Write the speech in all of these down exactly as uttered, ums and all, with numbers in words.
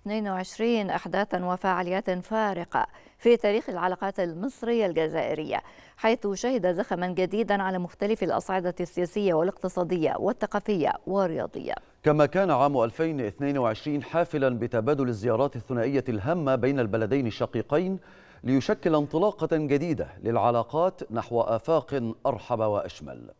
اثنين وعشرين أحداثا وفعاليات فارقة في تاريخ العلاقات المصرية الجزائرية، حيث شهد زخما جديدا على مختلف الأصعدة السياسية والاقتصادية والثقافية والرياضية. كما كان عام ألفين واثنين وعشرين حافلا بتبادل الزيارات الثنائية الهامة بين البلدين الشقيقين ليشكل انطلاقة جديدة للعلاقات نحو آفاق أرحب وأشمل.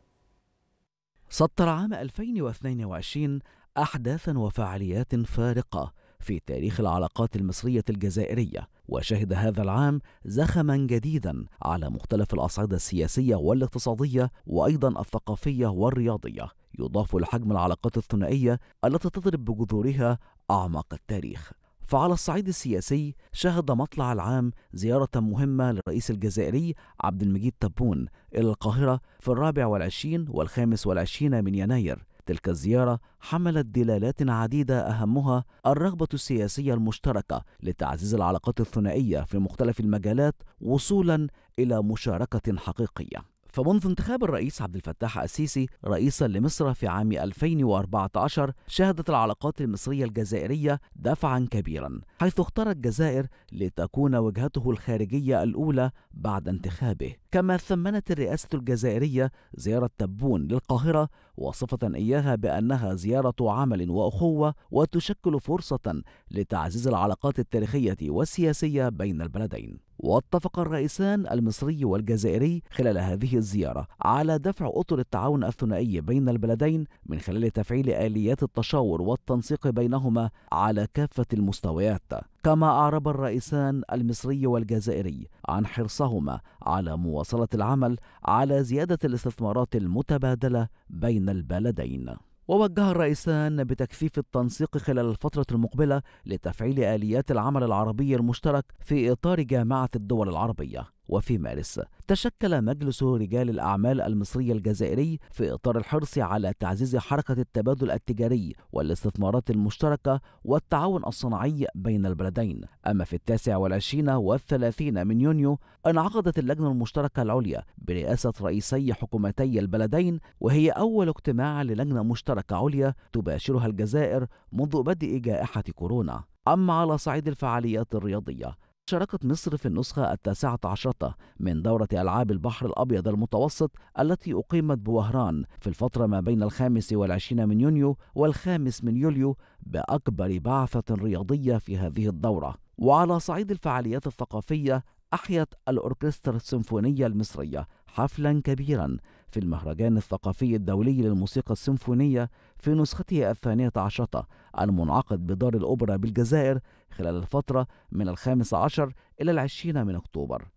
سطر عام ألفين واثنين وعشرين أحداثا وفعاليات فارقة في تاريخ العلاقات المصرية الجزائرية، وشهد هذا العام زخما جديدا على مختلف الأصعدة السياسية والاقتصادية وأيضا الثقافية والرياضية، يضاف لحجم العلاقات الثنائية التي تضرب بجذورها أعماق التاريخ. فعلى الصعيد السياسي شهد مطلع العام زيارة مهمة للرئيس الجزائري عبد المجيد تبون إلى القاهرة في الرابع والعشرين والخامس والعشرين من يناير. تلك الزيارة حملت دلالات عديدة أهمها الرغبة السياسية المشتركة لتعزيز العلاقات الثنائية في مختلف المجالات وصولا إلى مشاركة حقيقية. فمنذ انتخاب الرئيس عبد الفتاح السيسي رئيسا لمصر في عام ألفين وأربعة عشر شهدت العلاقات المصرية الجزائرية دفعا كبيرا، حيث اختارت الجزائر لتكون وجهته الخارجية الأولى بعد انتخابه. كما ثمنت الرئاسة الجزائرية زيارة تبون للقاهرة وصفة إياها بأنها زيارة عمل وأخوة وتشكل فرصة لتعزيز العلاقات التاريخية والسياسية بين البلدين. واتفق الرئيسان المصري والجزائري خلال هذه الزيارة على دفع أطر التعاون الثنائي بين البلدين من خلال تفعيل آليات التشاور والتنسيق بينهما على كافة المستويات. كما أعرب الرئيسان المصري والجزائري عن حرصهما على مواصلة العمل على زيادة الاستثمارات المتبادلة بين البلدين. ووجه الرئيسان بتكثيف التنسيق خلال الفترة المقبلة لتفعيل آليات العمل العربي المشترك في إطار جامعة الدول العربية. وفي مارس تشكل مجلس رجال الأعمال المصري الجزائري في إطار الحرص على تعزيز حركة التبادل التجاري والاستثمارات المشتركة والتعاون الصناعي بين البلدين. أما في التاسع والعشرين والثلاثين من يونيو انعقدت اللجنة المشتركة العليا برئاسة رئيسي حكومتي البلدين، وهي أول اجتماع للجنة مشتركة عليا تباشرها الجزائر منذ بدء جائحة كورونا. أما على صعيد الفعاليات الرياضية شاركت مصر في النسخة التاسعة عشرة من دورة ألعاب البحر الأبيض المتوسط التي أقيمت بوهران في الفترة ما بين الخامس والعشرين من يونيو والخامس من يوليو بأكبر بعثة رياضية في هذه الدورة. وعلى صعيد الفعاليات الثقافية أحيت الأوركسترا السيمفونية المصرية حفلا كبيرا في المهرجان الثقافي الدولي للموسيقى السيمفونية في نسخته الثانية عشرة المنعقد بدار الأوبرا بالجزائر خلال الفترة من الخامس عشر إلى العشرين من أكتوبر.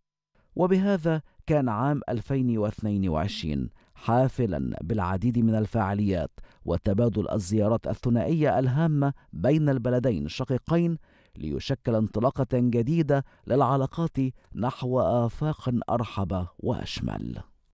وبهذا كان عام ألفين واثنين وعشرين حافلا بالعديد من الفعاليات وتبادل الزيارات الثنائية الهامة بين البلدين الشقيقين ليشكل انطلاقة جديدة للعلاقات نحو آفاق أرحب وأشمل.